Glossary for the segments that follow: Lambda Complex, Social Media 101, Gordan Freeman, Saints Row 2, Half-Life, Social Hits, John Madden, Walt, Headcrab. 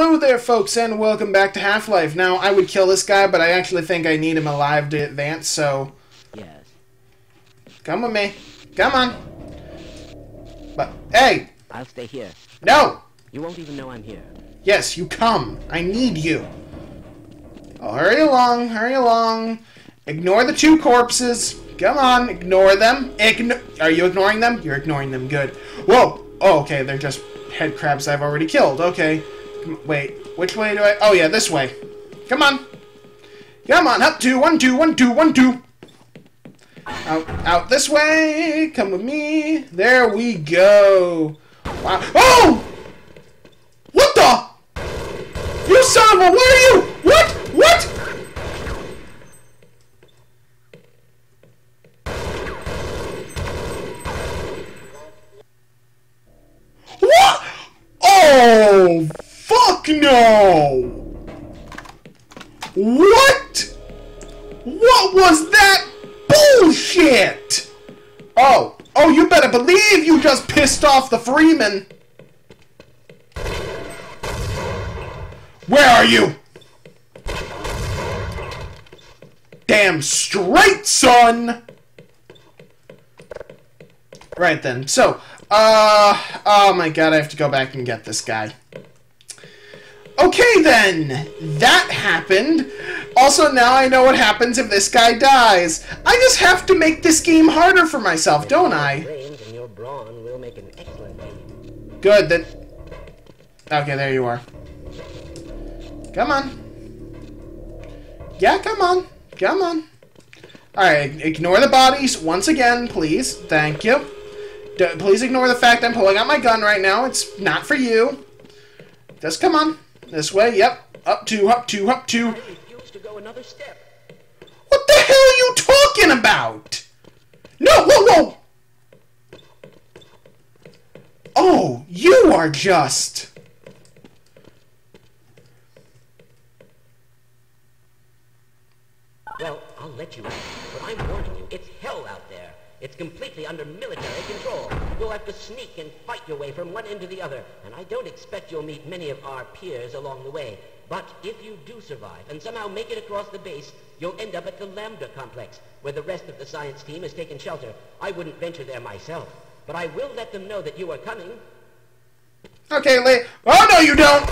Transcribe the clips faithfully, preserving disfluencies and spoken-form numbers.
Hello there, folks, and welcome back to Half-Life. Now, I would kill this guy, but I actually think I need him alive to advance, so... Yes. Come with me. Come on. But, hey! I'll stay here. No! You won't even know I'm here. Yes, you come. I need you. Oh, hurry along, hurry along. Ignore the two corpses. Come on, ignore them. Ign- Are you ignoring them? You're ignoring them, good. Whoa! Oh, okay, they're just head crabs I've already killed, okay. Wait, which way do I... Oh, yeah, this way. Come on. Come on, up two, one, two, one, two, one, two. Out, out this way. Come with me. There we go. Wow. Oh! What the? You son of a... Where are you? What? What? What? Oh... No! What? What was that bullshit? Oh, oh, you better believe you just pissed off the Freeman. Where are you? Damn straight, son! Right then, so, uh, oh my god, I have to go back and get this guy. Okay then, that happened. Also, now I know what happens if this guy dies. I just have to make this game harder for myself, don't I? Good, that... Okay, there you are. Come on. Yeah, come on. Come on. Alright, ignore the bodies once again, please. Thank you. D- please ignore the fact I'm pulling out my gun right now. It's not for you. Just come on. This way, yep. Up two, up two, up two. What the hell are you talking about? No, whoa, whoa! Oh, you are just... Well, I'll let you out, but I'm warning you, it's hell out there. It's completely under military control. You'll have to sneak and fight your way from one end to the other, and I don't expect you'll meet many of our peers along the way. But if you do survive and somehow make it across the base, you'll end up at the Lambda Complex, where the rest of the science team has taken shelter. I wouldn't venture there myself, but I will let them know that you are coming. Okay, Lee. Oh, no, you don't!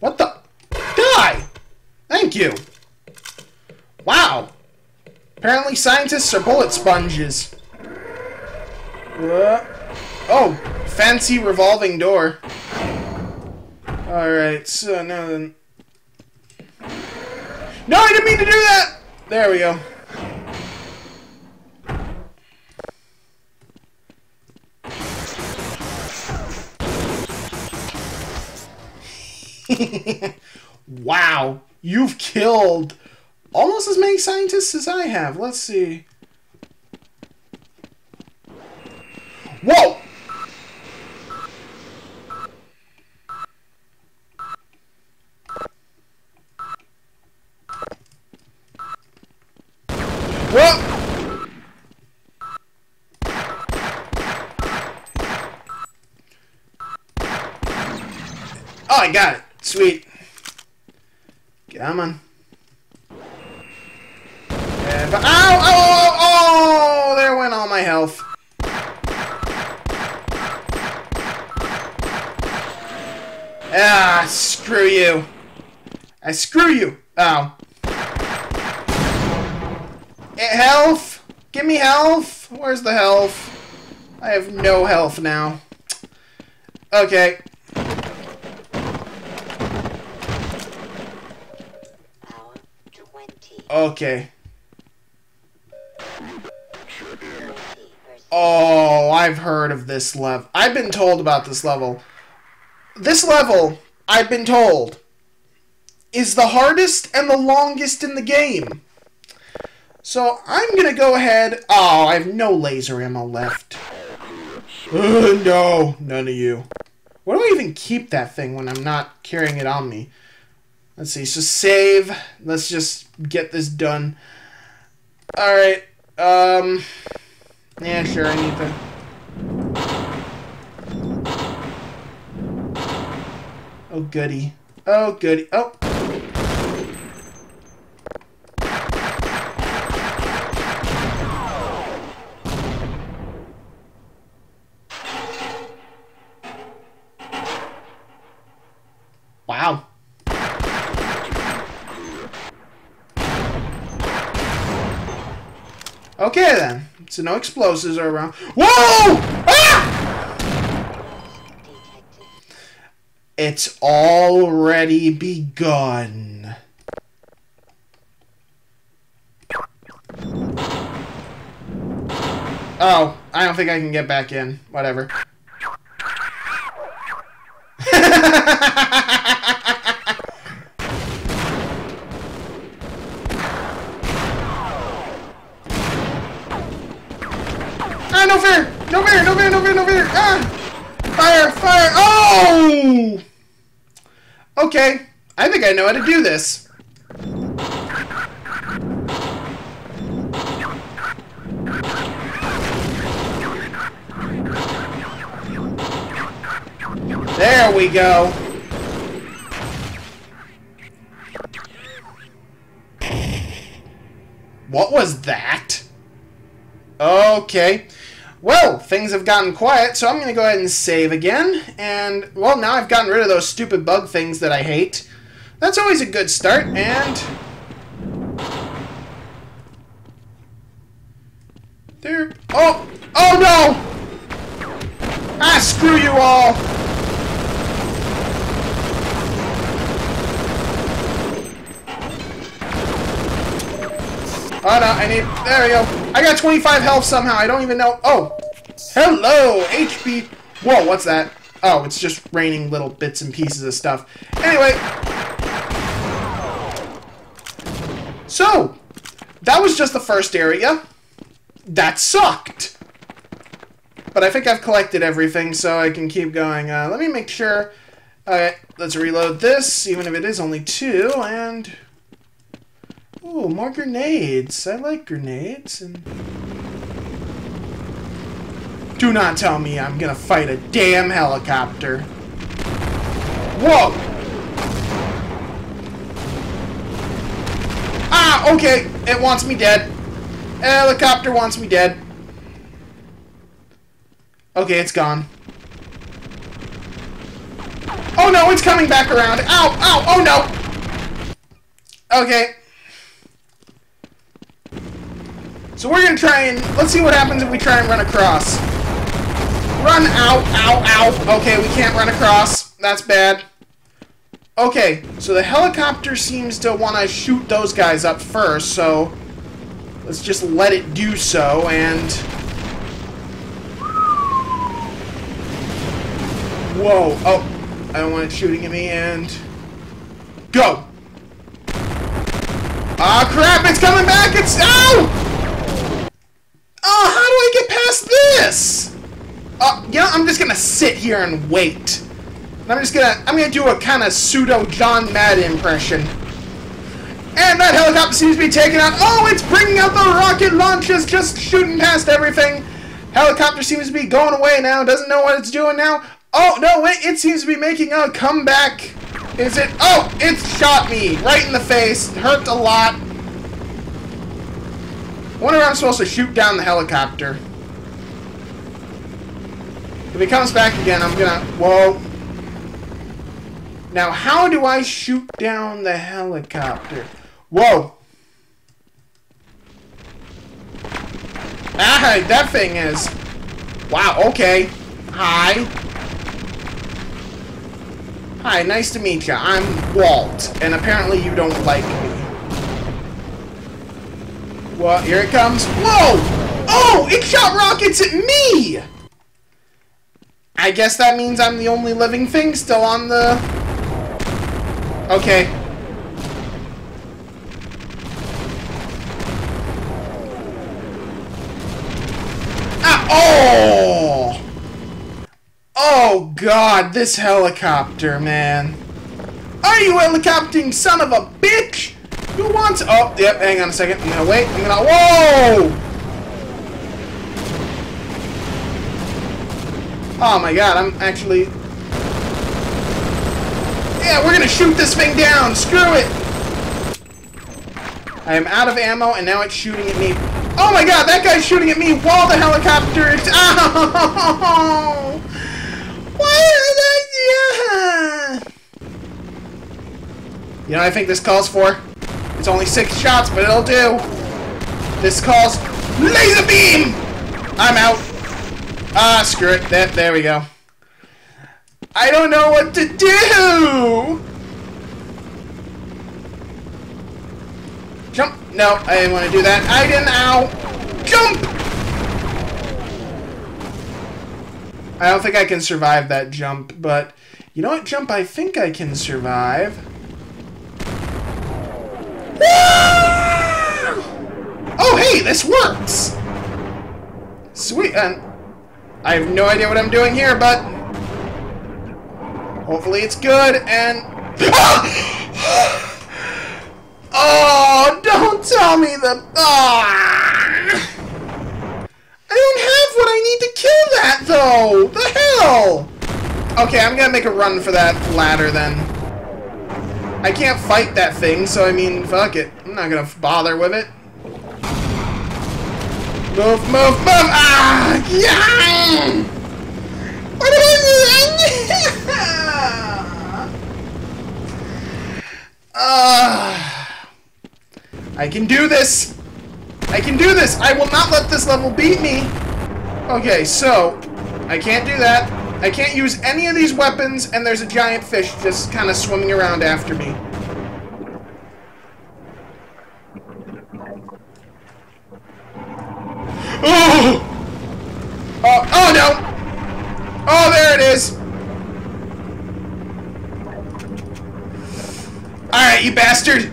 What the? Die! Thank you. Wow! Apparently scientists are bullet sponges. Uh, oh, fancy revolving door. Alright, so now then... No, I didn't mean to do that! There we go. Wow, you've killed... almost as many scientists as I have. Let's see. Whoa! Whoa! Oh, I got it. Sweet. Come on. Ow! Oh, oh! Oh! There went all my health. Ah! Screw you! I screw you! Ow! Health! Give me health! Where's the health? I have no health now. Okay. Okay. Oh, I've heard of this level. I've been told about this level. This level, I've been told, is the hardest and the longest in the game. So I'm going to go ahead... Oh, I have no laser ammo left. Uh, no, none of you. Where do I even keep that thing when I'm not carrying it on me? Let's see, so save. Let's just get this done. Alright, um... yeah, sure, I need to... Oh, goody. Oh, goody. Oh! Wow. Okay, then. So no explosives are around. Whoa! Ah! It's already begun. Oh, I don't think I can get back in. Whatever. No fear! No fear! No fear! No fear! No fear! Ah! Fire! Fire! Oh! Okay. I think I know how to do this. There we go. What was that? Okay. Well, things have gotten quiet, so I'm going to go ahead and save again. And, well, now I've gotten rid of those stupid bug things that I hate. That's always a good start, and... There... Oh! Oh, no! Ah, screw you all! Oh, no, I need... There we go. I got twenty-five health somehow. I don't even know... Oh! Hello! H P... Whoa, what's that? Oh, it's just raining little bits and pieces of stuff. Anyway... So! That was just the first area. That sucked! But I think I've collected everything, so I can keep going. Uh, let me make sure... Alright, let's reload this, even if it is only two, and... Ooh, more grenades. I like grenades. And do not tell me I'm gonna fight a damn helicopter. Whoa! Ah, okay. It wants me dead. Helicopter wants me dead. Okay, it's gone. Oh no, it's coming back around. Ow, ow, oh no! Okay. So we're gonna try and let's see what happens if we try and run across. Run out, ow, ow. Okay, we can't run across. That's bad. Okay, so the helicopter seems to want to shoot those guys up first, so let's just let it do so and. Whoa! Oh, I don't want it shooting at me and. Go! Ah, crap! It's coming back! It's ow! Oh, how do I get past this? Uh, you know, I'm just gonna sit here and wait. And I'm just gonna, I'm gonna do a kind of pseudo John Madden impression. And that helicopter seems to be taking out. Oh, it's bringing out the rocket launchers, just shooting past everything. Helicopter seems to be going away now. Doesn't know what it's doing now. Oh no, wait, it seems to be making a comeback. Is it? Oh, it shot me right in the face. Hurt a lot. I wonder if I'm supposed to shoot down the helicopter. If it comes back again, I'm gonna... Whoa. Now, how do I shoot down the helicopter? Whoa. Ah, that thing is... Wow, okay. Hi. Hi, nice to meet you. I'm Walt, and apparently you don't like me. Well, here it comes. Whoa! Oh, it shot rockets at me! I guess that means I'm the only living thing still on the... Okay. Ah! Oh! Oh, God, this helicopter, man. Are you helicoptering, son of a bitch? Who wants? Oh, yep. Hang on a second. I'm gonna wait. I'm gonna. Whoa! Oh my God! I'm actually. Yeah, we're gonna shoot this thing down. Screw it. I am out of ammo, and now it's shooting at me. Oh my god, that guy's shooting at me while the helicopter is... Oh! Why is that... Yeah! You know what I think this calls for? It's only six shots, but it'll do. This calls... Laser beam! I'm out. Ah, screw it. That, there we go. I don't know what to do! Jump! No, I didn't want to do that. I didn't. Ow! Jump! I don't think I can survive that jump, but... You know what jump I think I can survive? Oh, hey! This works! Sweet! And I have no idea what I'm doing here, but... Hopefully it's good, and... Oh, don't tell me the... Oh. I don't have what I need to kill that, though! The hell! Okay, I'm gonna make a run for that ladder, then. I can't fight that thing, so I mean, fuck it. I'm not gonna bother with it. Move, move, move! Ah! Yeah! What is it? Uh, I can do this! I can do this! I will not let this level beat me! Okay, so... I can't do that. I can't use any of these weapons, and there's a giant fish just kind of swimming around after me. Oh! Oh, oh no! Oh, there it is! Alright, you bastard!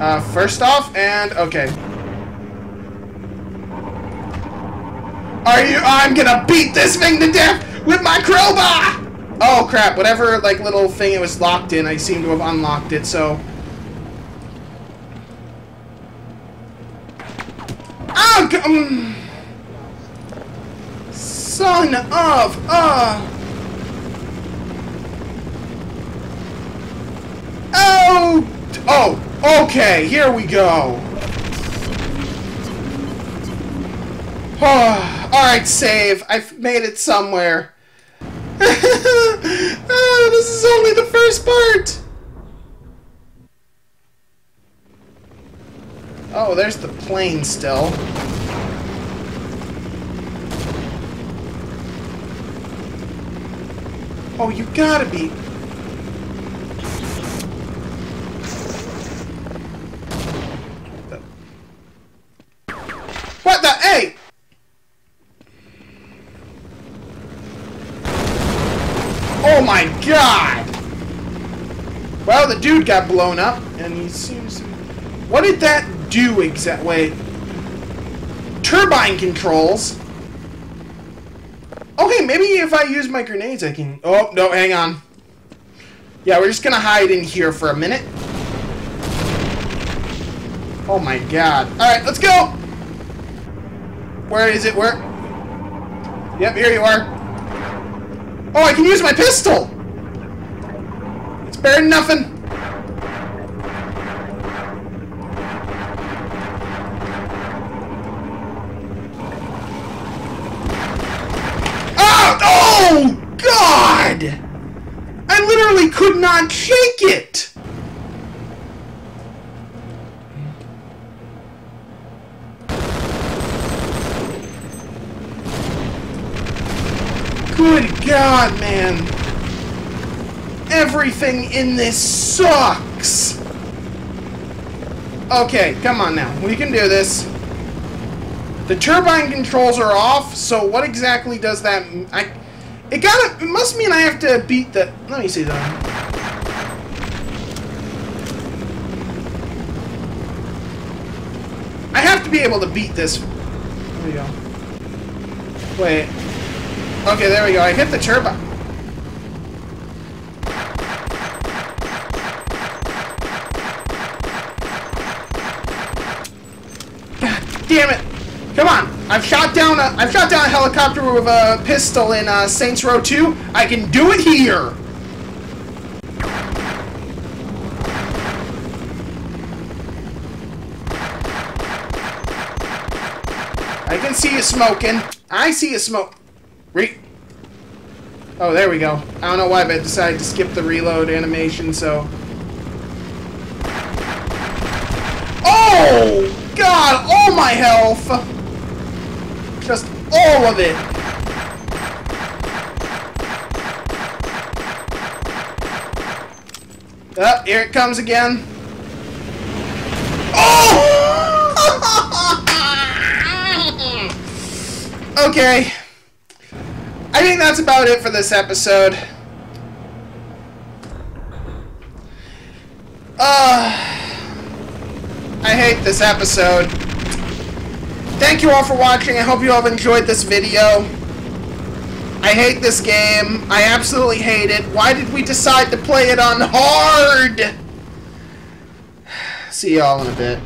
Uh, first off, and... Okay. Are you... I'm gonna beat this thing to death with my crowbar! Oh, crap. Whatever, like, little thing it was locked in, I seem to have unlocked it, so... Oh, God! Um, son of... Uh... Oh! Oh! Okay, here we go! Oh, alright, save. I've made it somewhere. Oh, this is only the first part! Oh, there's the plane still. Oh, you gotta be... What the? Hey! Oh my god! Well, the dude got blown up, and he seems to... What did that do exactly? Wait. Turbine controls? Okay, maybe if I use my grenades I can... Oh, no, hang on. Yeah, we're just gonna hide in here for a minute. Oh my god. Alright, let's go! Where is it? Where? Yep, here you are. Oh, I can use my pistol! It's better than nothing. Oh! Oh! God! I literally could not shake it! Good God, man. Everything in this sucks. Okay, come on now. We can do this. The turbine controls are off, so what exactly does that... M I, it gotta... It must mean I have to beat the... Let me see that. I have to be able to beat this. There we go. Wait... Okay, there we go. I hit the turbine. God damn it! Come on! I've shot down a I've shot down a helicopter with a pistol in uh, Saints Row two. I can do it here. I can see you smoking. I see you smoke. Re. Oh, there we go. I don't know why, but I decided to skip the reload animation, so... Oh! God! All my health! Just all of it! Oh, here it comes again. Oh! Okay. I think that's about it for this episode. Uh, I hate this episode. Thank you all for watching. I hope you all have enjoyed this video. I hate this game. I absolutely hate it. Why did we decide to play it on hard? See y'all in a bit.